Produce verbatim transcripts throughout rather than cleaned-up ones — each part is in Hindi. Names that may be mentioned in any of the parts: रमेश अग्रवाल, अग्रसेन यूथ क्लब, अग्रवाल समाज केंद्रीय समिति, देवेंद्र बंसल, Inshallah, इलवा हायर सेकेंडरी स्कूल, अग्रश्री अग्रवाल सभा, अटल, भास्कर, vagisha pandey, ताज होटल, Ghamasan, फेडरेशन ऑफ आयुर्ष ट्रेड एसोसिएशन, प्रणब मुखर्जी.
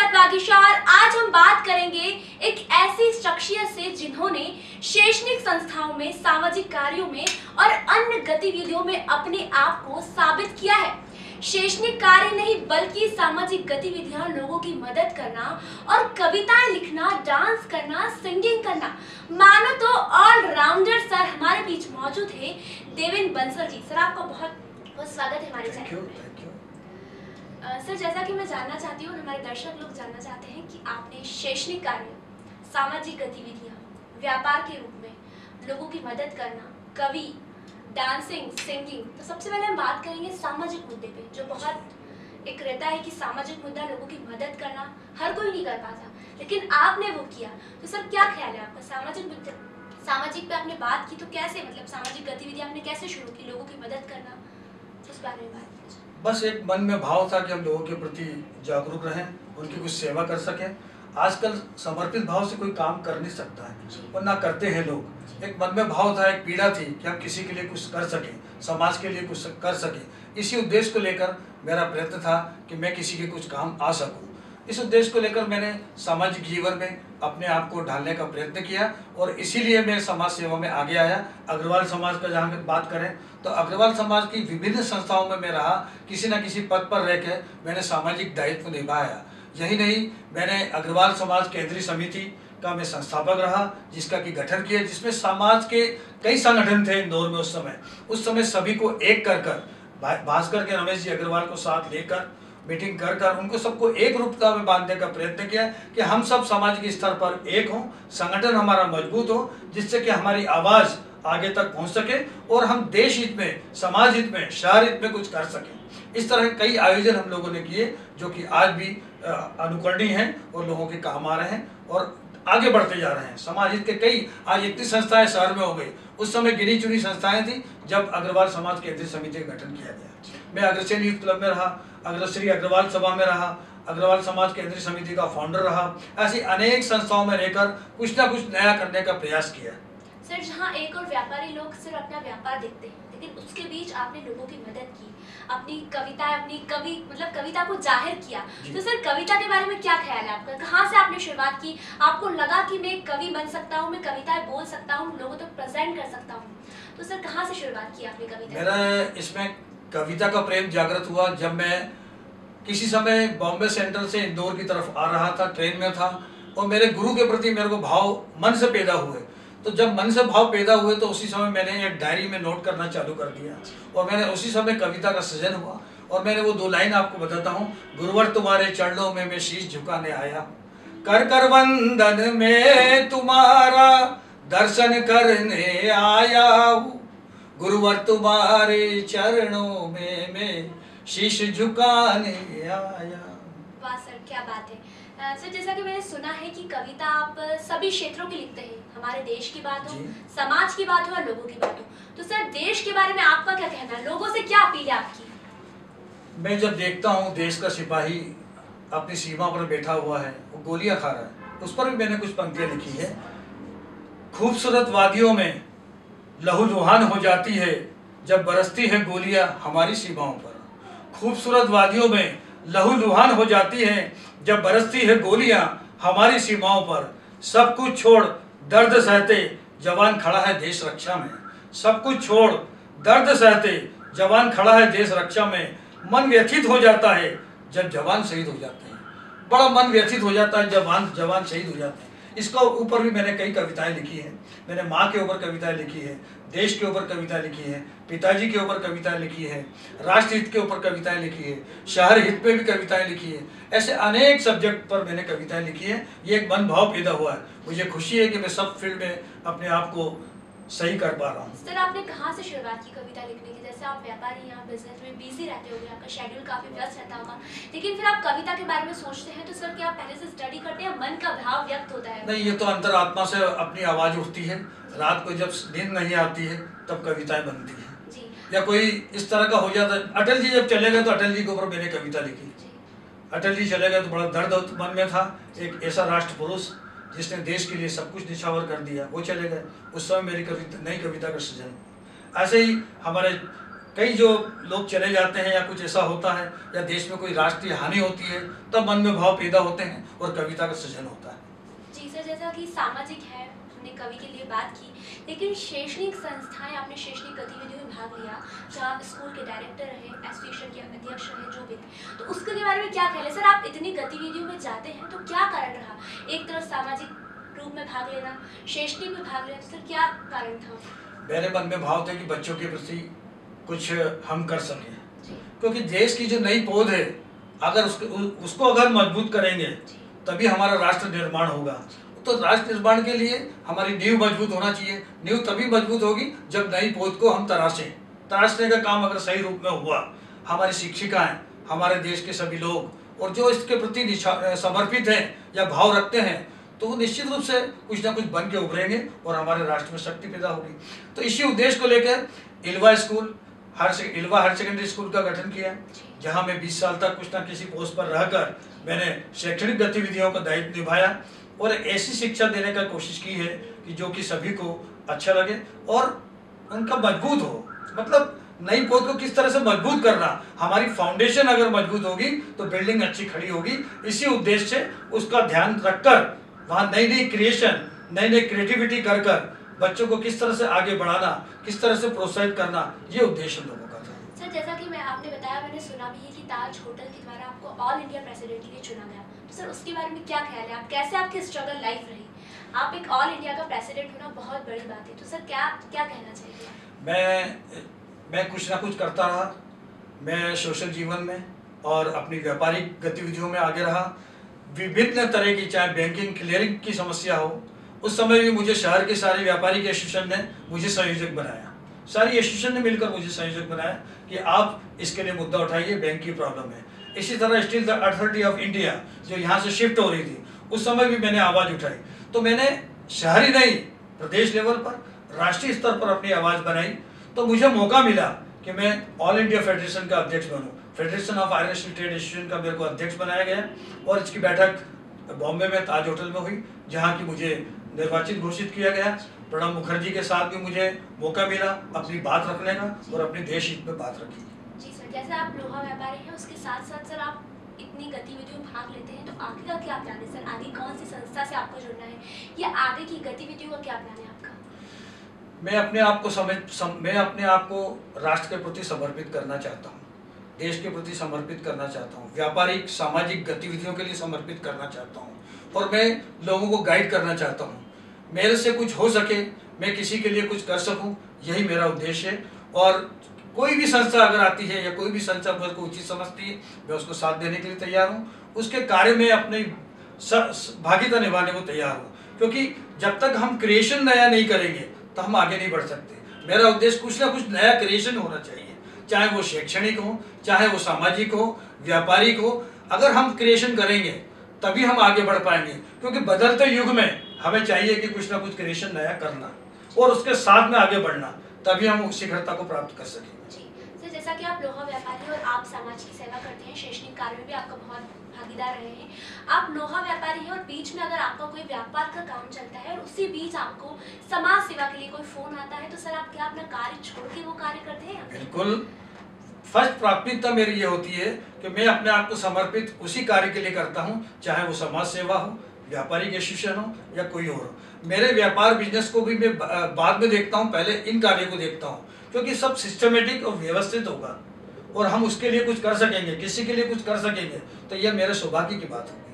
साथ वागीशा। और आज हम बात करेंगे एक ऐसी शख्सियत से जिन्होंने शैक्षणिक संस्थाओं में, सामाजिक कार्यों में और अन्य गतिविधियों में अपने आप को साबित किया है। शैक्षणिक कार्य नहीं बल्कि सामाजिक गतिविधियां, लोगों की मदद करना और कविताएं लिखना, डांस करना, सिंगिंग करना, मानो तो ऑलराउंडर सर हमारे बीच मौजूद है देवेंद्र बंसल जी। सर आपका बहुत बहुत स्वागत है हमारे चैनल में। सर जैसा कि मैं जानना चाहती हूँ, हमारे दर्शक लोग जानना चाहते हैं कि आपने शैक्षणिक कार्य, सामाजिक गतिविधियाँ, व्यापार के रूप में लोगों की मदद करना, कवि, डांसिंग, सिंगिंग, तो सबसे पहले हम बात करेंगे सामाजिक मुद्दे पे, जो बहुत एक रहता है कि सामाजिक मुद्दा, लोगों की मदद करना हर कोई नहीं कर पाता, लेकिन आपने वो किया। तो सर क्या ख्याल है आपका सामाजिक मुद्दे, सामाजिक पे आपने बात की, तो कैसे, मतलब सामाजिक गतिविधि आपने कैसे शुरू की, लोगों की मदद करना, उस बारे में बात कीजिए। बस एक मन में भाव था कि हम लोगों के प्रति जागरूक रहें, उनकी कुछ सेवा कर सकें। आजकल समर्पित भाव से कोई काम कर नहीं सकता है और ना करते हैं लोग। एक मन में भाव था, एक पीड़ा थी कि हम किसी के लिए कुछ कर सकें, समाज के लिए कुछ कर सकें। इसी उद्देश्य को लेकर मेरा प्रयत्न था कि मैं किसी के कुछ काम आ सकूं। इस उद्देश्य को लेकर मैंने सामाजिक जीवन में अपने आप को ढालने का प्रयत्न किया और इसीलिए मैं समाज सेवा में आगे आया। अग्रवाल समाज का जहाँ की बात करें तो अग्रवाल समाज की विभिन्न संस्थाओं में मैं रहा, किसी न किसी पद पर रह के मैंने सामाजिक दायित्व निभाया। यही नहीं, मैंने अग्रवाल समाज केंद्रीय समिति का मैं संस्थापक रहा, जिसका कि गठन किया, जिसमें समाज के कई संगठन थे इंदौर में। उस समय उस समय सभी को एक कर कर भास्कर के रमेश जी अग्रवाल को साथ लेकर मीटिंग कर कर उनको सबको एक रूपता में बांधने का प्रयत्न किया कि हम सब सामाजिक स्तर पर एक हों, संगठन हमारा मजबूत हो, जिससे कि हमारी आवाज़ आगे तक पहुंच सके और हम देश हित में, समाज हित में, शहर हित में कुछ कर सकें। इस तरह कई आयोजन हम लोगों ने किए जो कि आज भी अनुकरणीय हैं और लोगों के काम आ रहे हैं और आगे बढ़ते जा रहे हैं। समाज हित के कई, आज इतनी संस्थाएं शहर में हो गई, उस समय गिनी चुनी संस्थाएं थी जब अग्रवाल समाज केंद्रीय समिति का गठन किया गया। मैं अग्रसेन यूथ क्लब में रहा, अग्रश्री अग्रवाल सभा में रहा, अग्रवाल समाज केंद्रीय समिति का फाउंडर रहा। ऐसी अनेक संस्थाओं में रहकर कुछ ना कुछ नया करने का प्रयास किया। सर जहाँ एक और व्यापारी लोग सिर्फ अपना व्यापार देखते हैं, लेकिन उसके बीच आपने लोगों की मदद की, अपनी कविता, अपनी कवि मतलब कविता को जाहिर किया। तो सर कविता के बारे में क्या ख्याल है आपका, कहाँ से आपने शुरुआत की, आपको लगा कि मैं कवि बन सकता हूँ, मैं कविताएं बोल सकता हूँ, लोगों तक तो प्रेजेंट कर सकता हूँ, तो सर कहाँ से शुरुआत की आपने कविता? मेरा इसमें कविता का प्रेम जागृत हुआ जब मैं किसी समय बॉम्बे सेंट्रल से इंदौर की तरफ आ रहा था, ट्रेन में था, और मेरे गुरु के प्रति मेरे को भाव मन से पैदा हुए। तो जब मन से भाव पैदा हुए तो उसी समय मैंने एक डायरी में नोट करना चालू कर दिया और मैंने उसी समय कविता का सृजन हुआ। और मैंने वो दो लाइन आपको बताता हूँ। गुरुवर तुम्हारे चरणों में मैं शीश झुकाने आया, कर कर वंदन में तुम्हारा दर्शन करने आया हूँ। गुरुवर तुम्हारे चरणों में मैं शीश झुकाने आया। वाह सर क्या बात है। सर जैसा कि मैंने सुना है कि कविता आप सभी क्षेत्रों की लिखते हैं, हमारे देश की बात हो, समाज की बात हो और लोगों की बात हो, तो सर देश के बारे में आपका क्या कहना है, लोगों से क्या अपील है आपकी? मैं जब देखता हूँ देश का सिपाही अपनी सीमा पर बैठा हुआ है, वो गोलियां खा रहा है, उस पर भी मैंने कुछ पंक्तियाँ लिखी है। खूबसूरत वादियों में लहूलुहान हो जाती है जब बरसती है गोलियाँ हमारी सीमाओं पर। खूबसूरत वादियों में लहूलुहान हो जाती है जब बरसती है गोलियां हमारी सीमाओं पर। सब कुछ छोड़ दर्द सहते जवान खड़ा है देश रक्षा में। सब कुछ छोड़ दर्द सहते जवान खड़ा है देश रक्षा में। मन व्यथित हो जाता है जब जवान शहीद हो जाते हैं। बड़ा मन व्यथित हो जाता है जब जवान जवान शहीद हो जाते हैं। इसका ऊपर भी मैंने कई कविताएं लिखी हैं। मैंने माँ के ऊपर कविताएं लिखी है, देश के ऊपर कविता लिखी है, पिताजी के ऊपर कविताएं लिखी है, राष्ट्र हित के ऊपर कविताएं लिखी है, शहर हित पे भी कविताएं लिखी है। ऐसे अनेक सब्जेक्ट पर मैंने कविताएं लिखी है। ये एक मन भाव पैदा हुआ है। मुझे खुशी है कि मैं सब फील्ड में अपने आप को सही कर पा रहा हूँ। सर आपने कहाँ से शुरुआत की कविता लिखने की? जैसे आप व्यापारी हैं, आप बिजनेस में बिजी रहते होंगे, आपका शेड्यूल काफी व्यस्त रहता होगा, लेकिन फिर आप कविता के बारे में सोचते हैं तो सर क्या आप पहले से स्टडी करते हैं, मन का भाव व्यक्त होता है? नहीं, ये तो अंतरात्मा से अपनी आवाज उठती है। रात को जब नींद नहीं आती है तब कविताएं बनती है जी। या कोई इस तरह का हो जाता है। अटल जी जब चले गए तो अटल जी के ऊपर मैंने कविता लिखी। अटल जी चले गए तो बड़ा दर्द मन में था। एक ऐसा राष्ट्र पुरुष जिसने देश के लिए सब कुछ निछावर कर दिया, वो चले गए। उस समय मेरी कविता, नई कविता का सृजन। ऐसे ही हमारे कई जो लोग चले जाते हैं या कुछ ऐसा होता है या देश में कोई राष्ट्रीय हानि होती है तब मन में भाव पैदा होते हैं और कविता का सृजन होता है। जी सर, जैसा कि सामाजिक है हमने कवि के लिए बात की, लेकिन शैक्षणिक संस्थाएं आपने शैक्षणिक गतिविधियों में भाग लिया, जहाँ स्कूल के डायरेक्टर रहे, एसोसिएशन के अध्यक्ष रहे, जो भी, तो उसके बारे में क्या कहले सर, आप इतनी गतिविधियों में जाते हैं तो क्या कारण रहा? एक तरफ सामाजिक रूप में भाग लेना, शैक्षणिक में भाग लेना, सर क्या कारण था? मेरे मन में भाव था कि बच्चों के प्रति कुछ हम कर सकें, क्योंकि देश की जो नई पौध है अगर उसको उसको अगर मजबूत करेंगे तभी हमारा राष्ट्र निर्माण होगा। तो राष्ट्र निर्माण के लिए हमारी नींव मजबूत होना चाहिए, नींव तभी मजबूत होगी जब नई पौध को हम तराशें। तराशने का काम अगर सही रूप में हुआ, हमारी शिक्षिकाएं, हमारे देश के सभी लोग और जो इसके प्रति समर्पित हैं या भाव रखते हैं तो वो निश्चित रूप से कुछ ना कुछ बन के उभरेंगे और हमारे राष्ट्र में शक्ति पैदा होगी। तो इसी उद्देश्य को लेकर Ilwa school higher इलवा हायर सेकेंडरी स्कूल का गठन किया, जहां मैं बीस साल तक कुछ ना किसी पोस्ट पर रहकर मैंने शैक्षणिक गतिविधियों का दायित्व निभाया और ऐसी शिक्षा देने का कोशिश की है कि जो कि सभी को अच्छा लगे और उनका मजबूत हो। मतलब नई पौध को किस तरह से मजबूत करना, हमारी फाउंडेशन अगर मजबूत होगी तो बिल्डिंग अच्छी खड़ी होगी। इसी उद्देश्य से उसका ध्यान रखकर वहाँ नई नई क्रिएशन, नई नई क्रिएटिविटी कर कर बच्चों को किस तरह से आगे बढ़ाना, किस तरह से प्रोत्साहित करना, ये उद्देश्य लोगों का था। सर जैसा कि मैं आपने बताया, मैंने सुना भी है कि ताज होटल के द्वारा आपको ऑल इंडिया प्रेसिडेंट के लिए चुना गया, तो सर उसके बारे में क्या ख्याल है, आप कैसे आपकी स्ट्रगल लाइफ रही? आप एक ऑल इंडिया का प्रेसिडेंट होना बहुत बड़ी बात है, तो सर क्या क्या कहना चाहिए? मैं मैं कुछ ना कुछ करता रहा, मैं सोशल जीवन में और अपनी व्यापारिक गतिविधियों में आगे रहा। विभिन्न तरह की, चाहे बैंकिंग क्लियरिंग की समस्या हो, उस समय भी मुझे शहर के सारे व्यापारिक एसोसिएशन ने मुझे संयोजक बनाया, सारी एसोसिएशन ने मिलकर मुझे संयोजक बनाया कि आप इसके लिए मुद्दा उठाइए, बैंक की प्रॉब्लम है। इसी तरह स्टील अथॉरिटी ऑफ इंडिया जो यहाँ से शिफ्ट हो रही थी, उस समय भी मैंने आवाज़ उठाई। तो मैंने शहरी नहीं, प्रदेश लेवल पर, राष्ट्रीय स्तर पर अपनी आवाज़ बनाई। तो मुझे मौका मिला कि मैं ऑल इंडिया फेडरेशन का अध्यक्ष बनूँ। फेडरेशन ऑफ आयुर्ष ट्रेड एसोसिएशन का मेरे को अध्यक्ष बनाया गया और इसकी बैठक बॉम्बे में ताज होटल में हुई, जहाँ की मुझे निर्वाचित घोषित किया गया। प्रणब मुखर्जी के साथ भी मुझे मौका मिला अपनी बात रखने का और अपने देश हित में बात रखी। जी सर, जैसे आप लोहा व्यापारी हैं, उसके साथ साथ सर आप इतनी गतिविधियों में भाग लेते हैं, तो आगे का क्या प्लान है सर? आगे कौन सी संस्था से आपको जुड़ना है या आगे की गतिविधियों का क्या प्लान है आपका? मैं अपने आप को समझ सम, मैं अपने आप को राष्ट्र के प्रति समर्पित करना चाहता हूँ, देश के प्रति समर्पित करना चाहता हूँ, व्यापारिक सामाजिक गतिविधियों के लिए समर्पित करना चाहता हूँ और मैं लोगों को गाइड करना चाहता हूँ। मेरे से कुछ हो सके, मैं किसी के लिए कुछ कर सकूँ, यही मेरा उद्देश्य है। और कोई भी संस्था अगर आती है या कोई भी संस्था मेरे को उचित समझती है, मैं उसको साथ देने के लिए तैयार हूँ, उसके कार्य में अपनी भागीदारी निभाने को तैयार हूँ, क्योंकि जब तक हम क्रिएशन नया नहीं करेंगे तो हम आगे नहीं बढ़ सकते। मेरा उद्देश्य कुछ ना कुछ नया क्रिएशन होना चाहिए, चाहे वो शैक्षणिक हो, चाहे वो सामाजिक हो, व्यापारिक हो। अगर हम क्रिएशन करेंगे तभी हम आगे बढ़ पाएंगे, क्योंकि बदलते युग में हमें चाहिए कि कुछ ना कुछ क्रिएशन नया करना और उसके साथ में आगे बढ़ना, तभी हम उस शीघ्रता को प्राप्त कर सकेंगे। जी सर, जैसा कि आप लोहा व्यापारी और आप समाज की सेवा करते हैं, शैक्षणिक कार्य में भी आपका बहुत भागीदार रहे हैं। आप लोहा व्यापारी हैं और बीच में अगर आपका कोई व्यापार का काम चलता है और उसी बीच आपको समाज सेवा के लिए कोई फोन आता है, तो सर आप क्या अपना कार्य छोड़ के वो कार्य करते हैं? बिल्कुल, फर्स्ट प्राथमिकता मेरी ये होती है कि मैं अपने आप को समर्पित उसी कार्य के लिए करता हूँ, चाहे वो समाज सेवा हो, व्यापारिक एसोसिएशन हो या कोई और हो। मेरे व्यापार बिजनेस को भी मैं बाद में देखता हूँ, पहले इन कार्यों को देखता हूँ, क्योंकि सब सिस्टमेटिक और व्यवस्थित होगा और हम उसके लिए कुछ कर सकेंगे, किसी के लिए कुछ कर सकेंगे, तो यह मेरे सौभाग्य की बात होगी।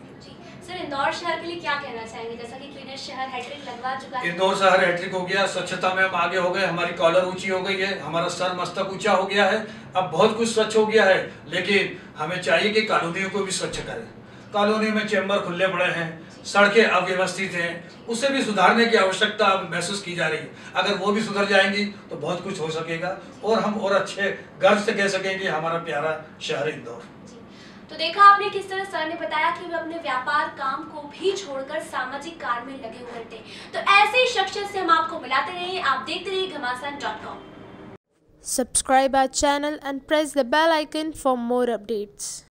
सर इंदौर शहर के लिए क्या कहना चाहेंगे? जैसा कि क्लीनर शहर हैट्रिक लगवा चुका है, इंदौर शहर हैट्रिक हो गया, स्वच्छता में हम आगे हो गए, हमारी कॉलर ऊंची हो गई है, हमारा सर मस्तक ऊंचा हो गया है, अब बहुत कुछ स्वच्छ हो गया है। लेकिन हमें चाहिए कि कॉलोनियों को भी स्वच्छ करें। कॉलोनी में चैम्बर खुले पड़े हैं, सड़कें अव्यवस्थित हैं, उसे भी सुधारने की आवश्यकता अब महसूस की जा रही है। अगर वो भी सुधर जाएंगी तो बहुत कुछ हो सकेगा और हम और अच्छे गर्व से कह सकेंगे हमारा प्यारा शहर इंदौर। तो देखा आपने किस तरह सर ने बताया कि वे अपने व्यापार काम को भी छोड़कर सामाजिक कार्य में लगे हुए थे। तो ऐसे ही शख्सियत से हम आपको मिलाते रहे। आप देखते रहिए Ghamasan dot com. Subscribe our channel and press the bell icon for more updates.